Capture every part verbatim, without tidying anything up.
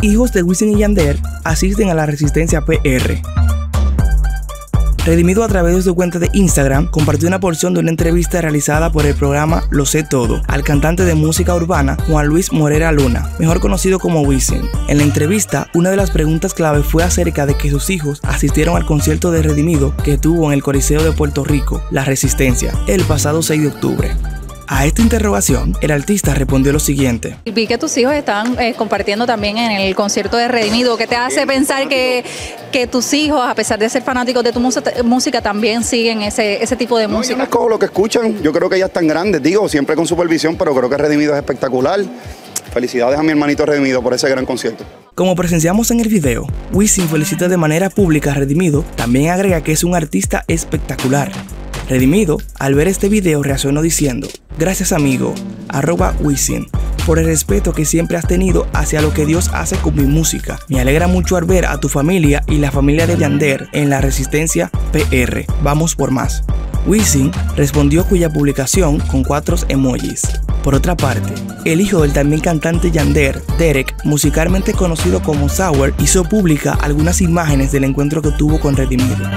Hijos de Wisin y Yandel asisten a La Resistencia P R. Redimi dos, a través de su cuenta de Instagram, compartió una porción de una entrevista realizada por el programa Lo Sé Todo al cantante de música urbana Juan Luis Morera Luna, mejor conocido como Wisin. En la entrevista, una de las preguntas clave fue acerca de que sus hijos asistieron al concierto de Redimi dos que tuvo en el Coliseo de Puerto Rico, La Resistencia, el pasado seis de octubre. A esta interrogación, el artista respondió lo siguiente. Vi que tus hijos estaban eh, compartiendo también en el concierto de Redimi dos. ¿Qué te hace pensar que, que tus hijos, a pesar de ser fanáticos de tu música, también siguen ese, ese tipo de música? No, yo no escojo lo que escuchan. Yo creo que ya están grandes, digo, siempre con supervisión, pero creo que Redimi dos es espectacular. Felicidades a mi hermanito Redimi dos por ese gran concierto. Como presenciamos en el video, Wisin felicita de manera pública a Redimi dos. También agrega que es un artista espectacular. Redimi dos, al ver este video, reaccionó diciendo: gracias amigo, arroba Wisin, por el respeto que siempre has tenido hacia lo que Dios hace con mi música. Me alegra mucho al ver a tu familia y la familia de Yandel en La Resistencia P R. Vamos por más. Wisin respondió cuya publicación con cuatro emojis. Por otra parte, el hijo del también cantante Yandel, Derek, musicalmente conocido como Sour, hizo pública algunas imágenes del encuentro que tuvo con Redimi dos.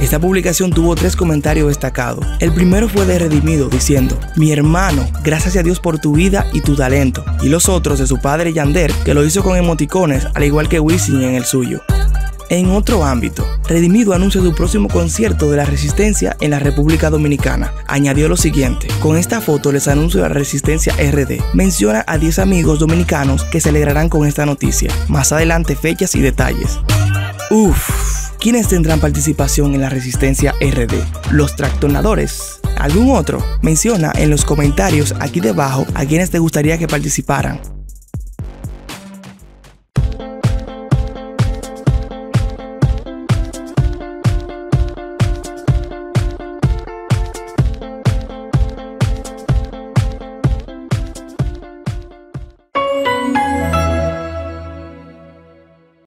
Esta publicación tuvo tres comentarios destacados. El primero fue de Redimi dos diciendo: mi hermano, gracias a Dios por tu vida y tu talento. Y los otros de su padre Yandel, que lo hizo con emoticones, al igual que Wisin en el suyo. En otro ámbito, Redimi dos anuncia su próximo concierto de La Resistencia en la República Dominicana. Añadió lo siguiente: con esta foto les anuncio La Resistencia R D. Menciona a diez amigos dominicanos que se alegrarán con esta noticia. Más adelante fechas y detalles. Uff. ¿Quiénes tendrán participación en La Resistencia R D? ¿Los tractonadores? ¿Algún otro? Menciona en los comentarios aquí debajo a quienes te gustaría que participaran.